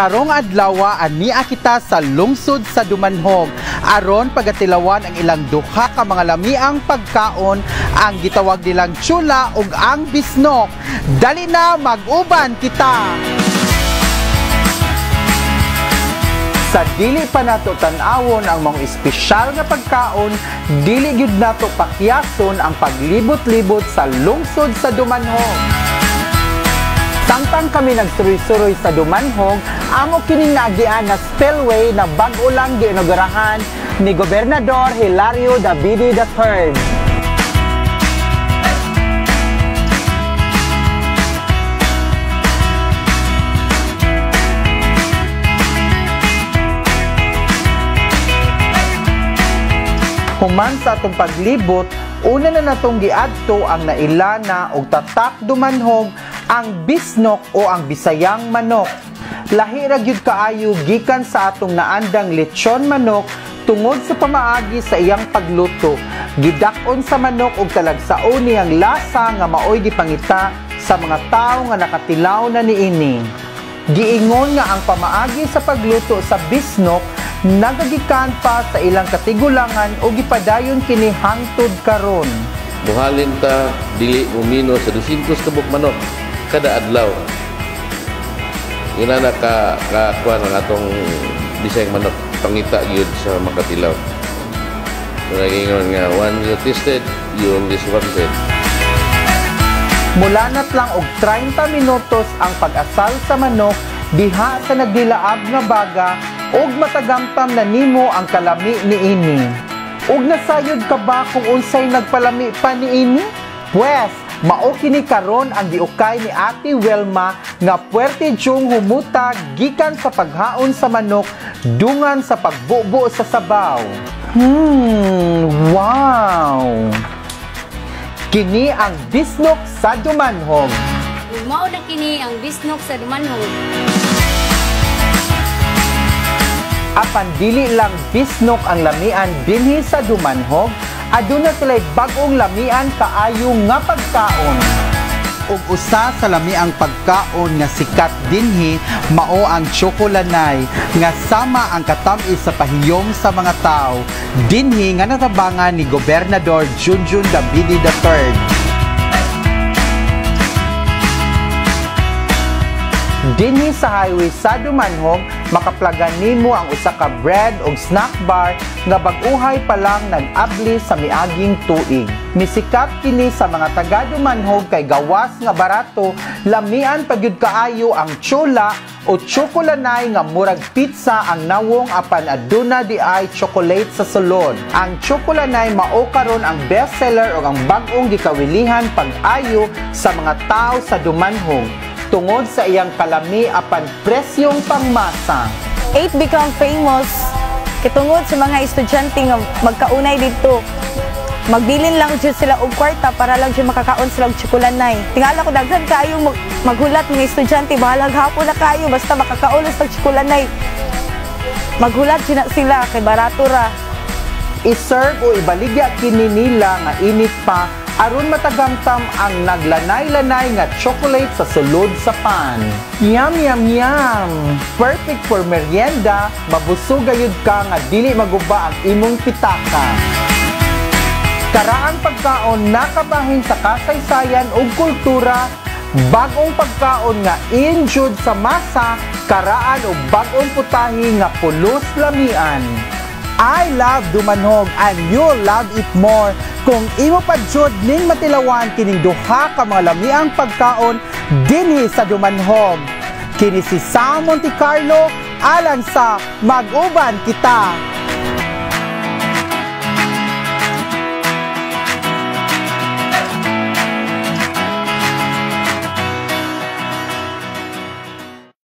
Karong adlawa ania kita sa lungsod sa Dumanjug aron pagatilawan ang ilang duha ka mga lamiang pagkaon ang gitawag nilang chula ug ang bisnok. Dali na mag-uban kita. Sa dili pa nato tan-awon ang mga espesyal nga pagkaon, dili gyud nato pakyason ang paglibot-libot sa lungsod sa Dumanjug. Samtang kami nagsuroy-suroy sa Dumanjug, amo kini naagian na spillway na bag-o lang giinugurahan ni Gobernador Hilario Davide III. Human sa atong paglibot, una na natong giadto ang nailana og tatak Dumanjug ang bisnok o ang bisayang manok. Lahi ra gyud kaayo gikan sa atong naandang lechon manok tungod sa pamaagi sa iyang pagluto. Gidak-on sa manok og talagsaon niyang lasa nga maoy gipangita sa mga tawo nga nakatilaw na niini. Giingon nga ang pamaagi sa pagluto sa bisnok nagagikan pa sa ilang katigulangan o gipadayon kini hangtod karon. Muhalin ta dili umino sa 200 tubok manok kada adlaw. Ina nakakuan ang atong bisayang manok pangita yun sa makatilaw. Nagingon nga, one you tasted, you only wanted. Mula nat lang og 30 minutos ang pag-asal sa manok diha sa nagdilaab nga baga ug matagamtam na nimo ang kalami niini. Ug nasayod ka ba kung unsay nagpalami pa niini? Pwes, mao kini karon ang giukay ni Ate Welma nga puwerte dyong humuta gikan sa paghaon sa manok dungan sa pagbubo sa sabaw. Wow! Kini ang bisnok sa Dumanjug. Mao na kini ang bisnok sa Dumanjug. Apan dili lang bisnok ang lamian dinhi sa Dumanjug, aduna sila'y bagong lamian kaayo nga pagkaon. Ug usa sa lamiang pagkaon nga sikat dinhi mao ang tsokolanay nga sama ang katam-is sa pahiyom sa mga tao dinhi nga natabangan ni Gobernador Junjun Davide III. Dinhi sa highway sa Dumanjug makaplagan nimo ang usa ka bread ug snack bar nga bag-uhay pa lang nag-abli sa miaging tuig. Misikat kini sa mga taga-Dumanjug kay gawas nga barato, lamian pa gyud kaayo ang tsola o tsokolanay nga murag pizza ang nawong apan aduna di ay chocolate sa sulod. Ang tsokolanay mao karon ang bestseller o ang bag-ong gikawilihan pag-ayo sa mga tao sa Dumanjug tungod sa iyang kalami apan presyong pangmasa. 8 become famous kitungod sa mga estudyante nga magkaunay dito, magdilin lang dyan sila og kwarta para lang dyan makakaon sila og tsokolanay. Tingala ko daghan kayo maghulat mga estudyante, bahalang hapon na kayo basta makakaulos og tsokolanay. Maghulat dyan na sila kay barato ra. I-serve o ibaligya kini nila nga init pa aron matagamtam ang naglanay-lanay nga chocolate sa sulod sa pan. Yum, yum, yum! Perfect for merienda, mabusog gayud ka nga dili maguba ang imong pitaka. Karaang pagkaon nakabahin sa kasaysayan ug kultura, bagong pagkaon nga injud sa masa, karaan o bagong putahi nga pulos lamian. I love Dumanjug and you'll love it more kung imo padyod ning matilawan kining duha ka mga lamiang pagkaon dinhi sa Dumanjug. Kini si Sam Monte Carlo alang sa Mag-uban Kita.